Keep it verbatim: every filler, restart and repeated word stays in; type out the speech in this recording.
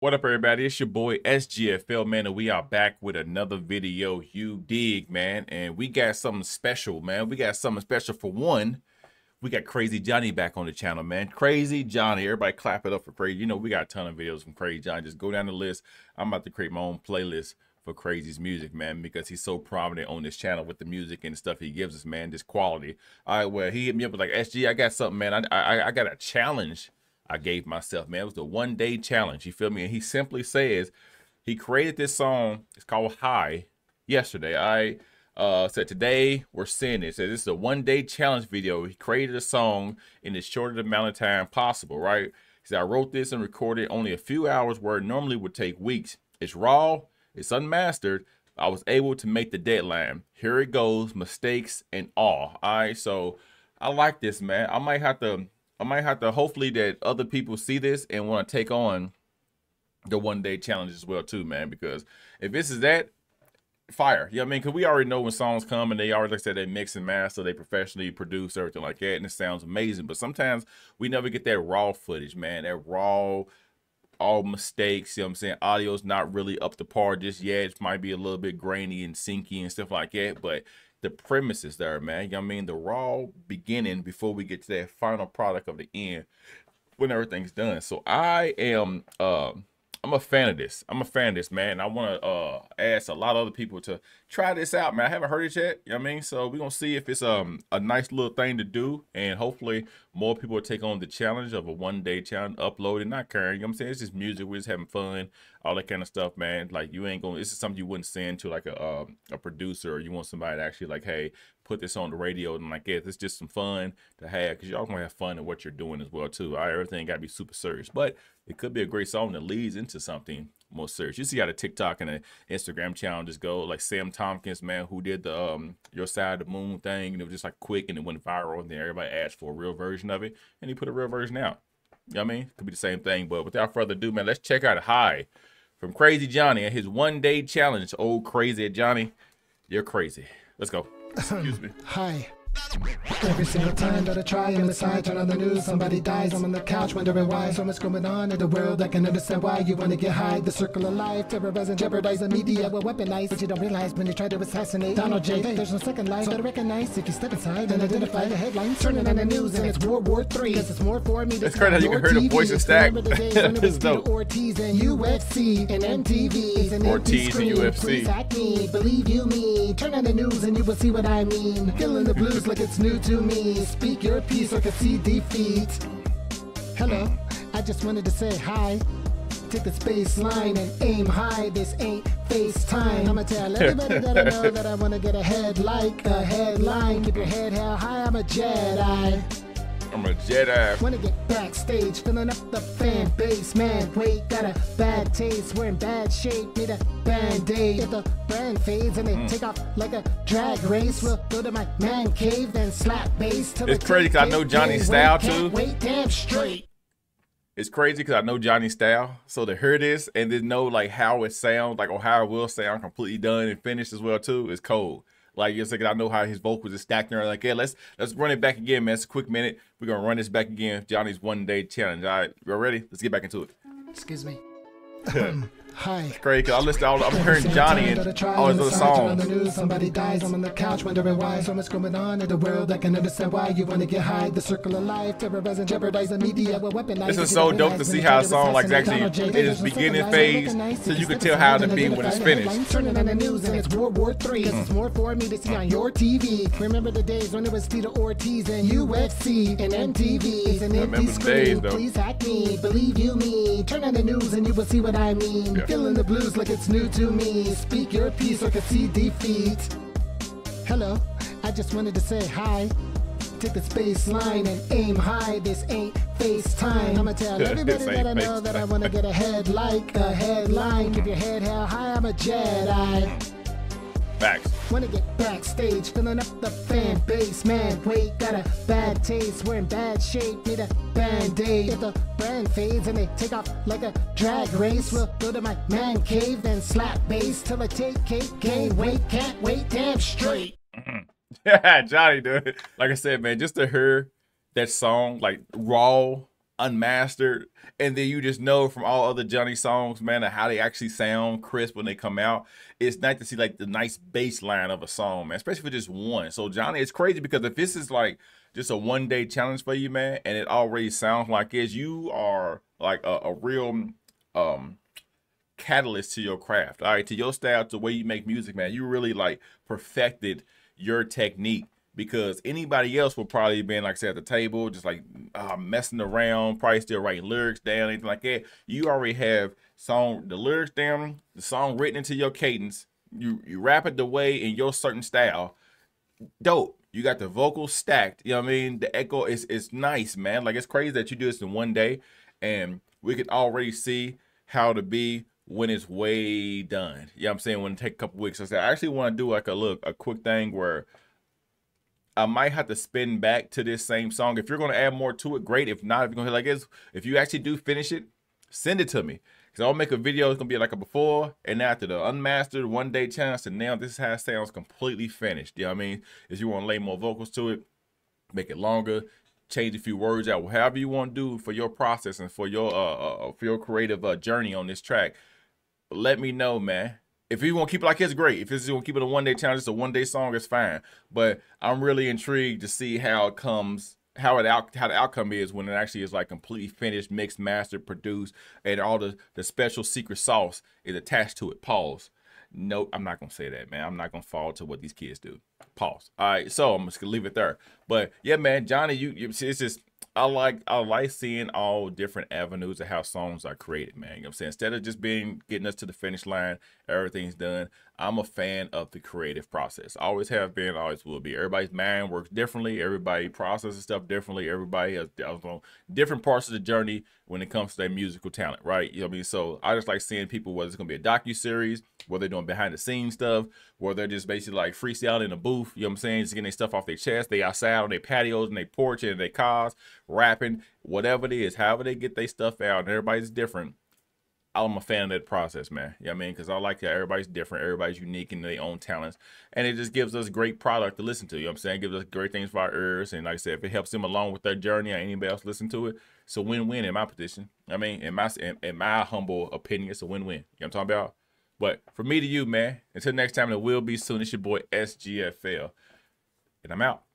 What up, everybody? It's your boy S G F L, man, and we are back with another video. You dig, man? And we got something special, man. We got something special. For one, we got Krazie Johnie back on the channel, man. Krazie Johnie, everybody clap it up for Krazie. You know, we got a ton of videos from Krazie Johnie. Just go down the list. I'm about to create my own playlist for Krazie's music, man, because he's so prominent on this channel with the music and the stuff he gives us, man. This quality. All right, well, he hit me up with like, S G, I got something, man. I I, I got a challenge I gave myself, man. It was the one day challenge, you feel me? And he simply says he created this song, it's called High, yesterday. I uh said today we're seeing it. So this is a one day challenge video. He created a song in the shortest amount of time possible, right? He said, I wrote this and recorded only a few hours where it normally would take weeks. It's raw, it's unmastered. I was able to make the deadline. Here it goes, mistakes and all. All right, so I like this, man. I might have to I might have to hopefully that other people see this and want to take on the one day challenge as well too, man, because if this is that fire, you know what I mean? Cause we already know when songs come and they already, like I said, they mix and master, they professionally produce everything like that. And it sounds amazing, but sometimes we never get that raw footage, man, that raw, all mistakes, you know what I'm saying? Audio's not really up to par just yet. It might be a little bit grainy and sinky and stuff like that, but the premise is there, man. You know what I mean? The raw beginning before we get to that final product of the end when everything's done. So I am, uh, I'm a fan of this. I'm a fan of this, man. And I want to uh, ask a lot of other people to try this out, man. I haven't heard it yet. You know what I mean? So we're going to see if it's um, a nice little thing to do. And hopefully more people will take on the challenge of a one-day challenge, upload and not caring. You know what I'm saying? It's just music. We're just having fun, all that kind of stuff, man. Like, you ain't going to, this is something you wouldn't send to like a um, a producer, or you want somebody to actually like, hey, put this on the radio and like, yeah, it's just some fun to have, because y'all going to have fun in what you're doing as well too. All right, everything got to be super serious, but it could be a great song that leads into something more serious. You see how the TikTok and the Instagram challenges go, like Sam Tompkins, man, who did the um, Your Side of the Moon thing, and it was just like quick and it went viral, and then everybody asked for a real version of it, and he put a real version out. You know what I mean? Could be the same thing, but without further ado, man, let's check out High from Krazie Johnie and his one day challenge. Oh, Krazie Johnie, you're crazy. Let's go. Excuse me. Hi. Every single time that I try and decide, turn on the news, somebody dies. I'm on the couch wondering why so much going on in the world. I can understand why you want to get high. The circle of life, terrorizing, jeopardizing, media will weaponize. But you don't realize when you try to assassinate Donald J, there's no second life. So to recognize, if you step inside and identify the headlines, turning on the news and it's World War Three. Cause it's more for me. It's crazy how you can hear the voice of Stack. It's dope. Ortiz and U F C and M T V. Ortiz and U F C. Believe you me. Turn on the news and you will see what I mean. Feeling the blues like it's new to me. Speak your piece like I see defeat. Hello, I just wanted to say hi. Take the space line and aim high. This ain't FaceTime. I'ma tell everybody that I know that I wanna get ahead like a headline. Keep your head held high, I'm a Jedi. I'm a Jedi. Wanna get backstage, filling up the fan base. Man, wait, got a bad taste. We're in bad shape, need a band-aid. If the brand fades and they mm. take off like a drag race, we'll go to my man cave, then slap bass. Till it's crazy because I know Johnny's style too. Wait, damn straight. It's crazy because I know Johnny's style. So to hear this and then know like how it sounds, like or how it will sound completely done and finished as well too, is cold. Like, you're like, I know how his vocals are stacked there. Like, yeah, let's let's run it back again, man. It's a quick minute. We're gonna run this back again. Johnny's one day challenge. All right, y'all ready? Let's get back into it. Excuse me. Hi. It's crazy because I listen to all, I'm hearing Johnnie and all his other songs. Somebody dies, I'm on the couch wondering why so much going on in the world. I can understand why you want to get high. The circle of life, terrorizing, jeopardizing, media will weaponize. This is so dope to see how a song like actually in its beginning phase, so you can tell how it'll be when it's finished. Turning on the news and it's World War Three. It's more for me to see on your T V. Remember the days when it was Peter Ortiz and U F C and M T V. And empty screen. Please hack me, believe you me. Turn on the news and you will see what I mean. Yeah. Feeling the blues like it's new to me. Speak your piece like I see defeat. Hello, I just wanted to say hi. Take the space line and aim high. This ain't FaceTime. I'ma tell everybody that I know that I wanna get ahead like a headline. Keep your head held high, I'm a Jedi. Facts. Wanna get backstage, filling up the fan base. Man, wait, got a bad taste. We're in bad shape, need a band-aid. If the brand fades and they take off like a drag race, we'll go to my man cave, then slap bass till I take K K. Wait, can't wait, damn straight. Yeah, Johnnie, dude. Like I said, man, just to hear that song, like raw, unmastered, And then you just know from all other Johnny songs, man, of how they actually sound crisp when they come out. It's nice to see like the nice bass line of a song, man, especially for just one. So Johnny, it's crazy because if this is like just a one day challenge for you, man, and it already sounds like it, you are like a, a real um, catalyst to your craft, all right, to your style, to the way you make music, man. You really like perfected your technique. Because anybody else would probably been, like I said, at the table, just like uh, messing around, probably still writing lyrics down, anything like that. You already have song, the lyrics down, the song written into your cadence. You you rap it the way in your certain style. Dope. You got the vocals stacked. You know what I mean? The echo is it's nice, man. Like, it's crazy that you do this in one day, and we could already see how to be when it's way done. You know what I'm saying? When it take a couple weeks. I said I actually want to do like a look, a quick thing where I might have to spin back to this same song. If you're going to add more to it, great. If not, if you're going to hit like this, if you actually do finish it, send it to me. Because I'll make a video. It's going to be like a before and after the unmastered one day challenge. And now this is how it sounds completely finished. You know what I mean? If you want to lay more vocals to it, make it longer, change a few words out, whatever you want to do for your process and for your, uh, uh, for your creative uh, journey on this track, let me know, man. If you want to keep it like it's great. If you want to keep it a one-day challenge, it's a one-day song, it's fine. But I'm really intrigued to see how it comes, how it out, how the outcome is when it actually is like completely finished, mixed, mastered, produced, and all the the special secret sauce is attached to it. Pause. No, I'm not gonna say that, man. I'm not gonna fall to what these kids do. Pause. All right, so I'm just gonna leave it there. But yeah, man, Johnny, you, you it's just. I like I like seeing all different avenues of how songs are created, man. You know what I'm saying? Instead of just being getting us to the finish line, everything's done. I'm a fan of the creative process. I always have been, always will be. Everybody's mind works differently. Everybody processes stuff differently. Everybody has on different parts of the journey when it comes to their musical talent, right? You know what I mean? So I just like seeing people, whether it's gonna be a docu-series, whether they're doing behind the scenes stuff, where they're just basically like freestyling in a booth, you know what I'm saying? Just getting their stuff off their chest, they outside on their patios and their porch and their cars, rapping, whatever it is, however they get their stuff out, and everybody's different. I'm a fan of that process, man. You know what I mean? Because I like that everybody's different, everybody's unique in their own talents, and it just gives us great product to listen to. You know what I'm saying? It gives us great things for our ears, and like I said, if it helps them along with their journey or anybody else listen to it, it's a win-win in my position. I mean, in my in, in my humble opinion, it's a win-win. You know what I'm talking about? But from me to you, man, until next time, and it will be soon, it's your boy S G F L, and I'm out.